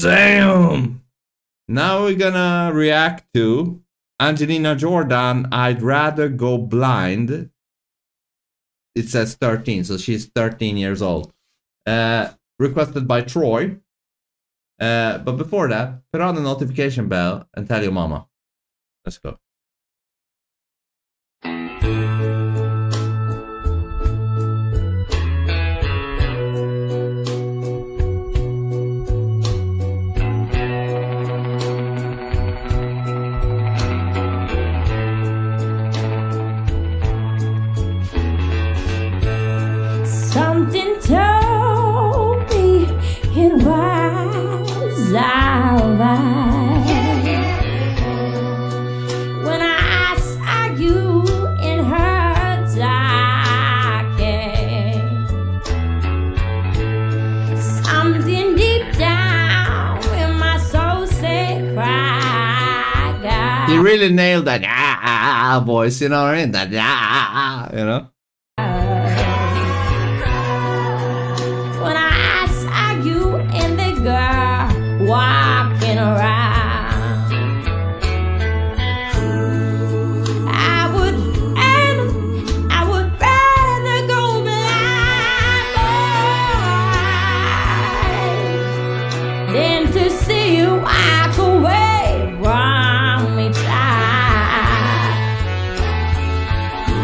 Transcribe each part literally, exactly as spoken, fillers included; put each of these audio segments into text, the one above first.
Damn! Now we're gonna react to Angelina Jordan, I'd Rather Go Blind. It says thirteen, so she's thirteen years old. Uh, requested by Troy. Uh, but before that, put on the notification bell and tell your mama. Let's go. Something told me it was alright when I saw you in her dark hair. Something deep down in my soul said, "Cry, God." You really nailed that ah, ah voice, you know, in that ah, you know. Walking around, I would, and I would rather go blind than to see you walk away from me, child.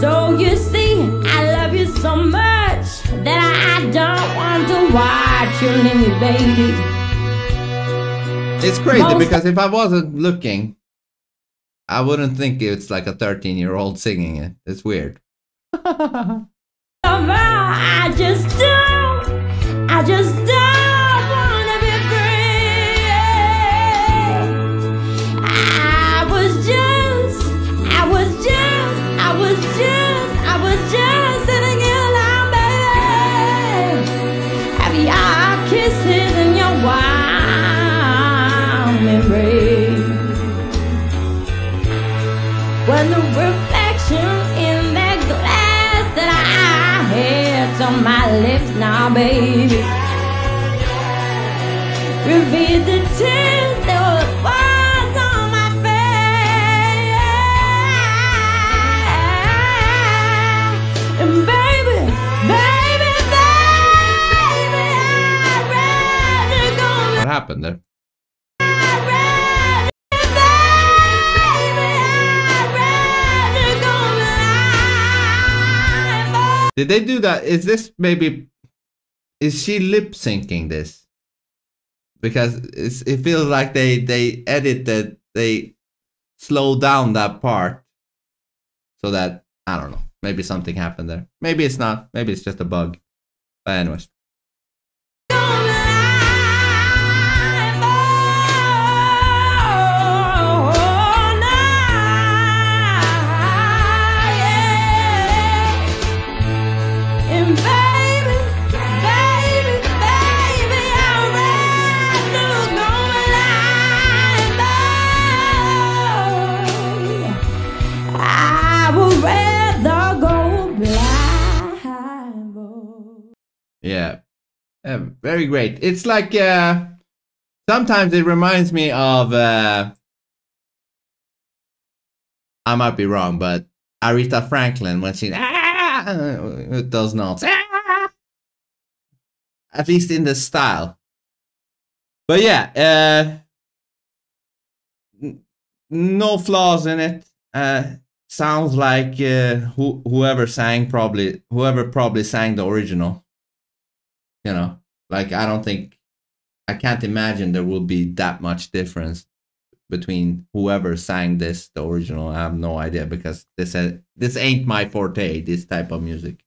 So you see, I love you so much that I don't want to walk. Baby. It's crazy Most because if I wasn't looking, I wouldn't think it's like a thirteen year old singing it. It's weird. I just don't, I just don't want to be free. I was just, I was just, I was just, I was just sitting in line, baby. Have y'all kisses in your warm embrace. When the reflection in that glass that I had on my lips, now baby, revealed the tears that were was on my face. And baby, baby, happened there. Did they do that? Is this maybe? Is she lip syncing this? Because it's, it feels like they they edited, they slowed down that part, so that I don't know. Maybe something happened there. Maybe it's not. Maybe it's just a bug. But anyways. Yeah, uh, very great. It's like uh, sometimes it reminds me of uh, I might be wrong, but Aretha Franklin when she ah, with those notes, ah, at least in the style. But yeah, uh, no flaws in it. Uh, sounds like uh, who whoever sang probably whoever probably sang the original. You know, like I don't think, I can't imagine there will be that much difference between whoever sang this, the original. I have no idea because this uh, this ain't my forte, this type of music.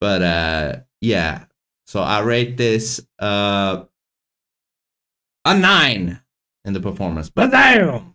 But uh, yeah, so I rate this uh, a nine in the performance. But damn!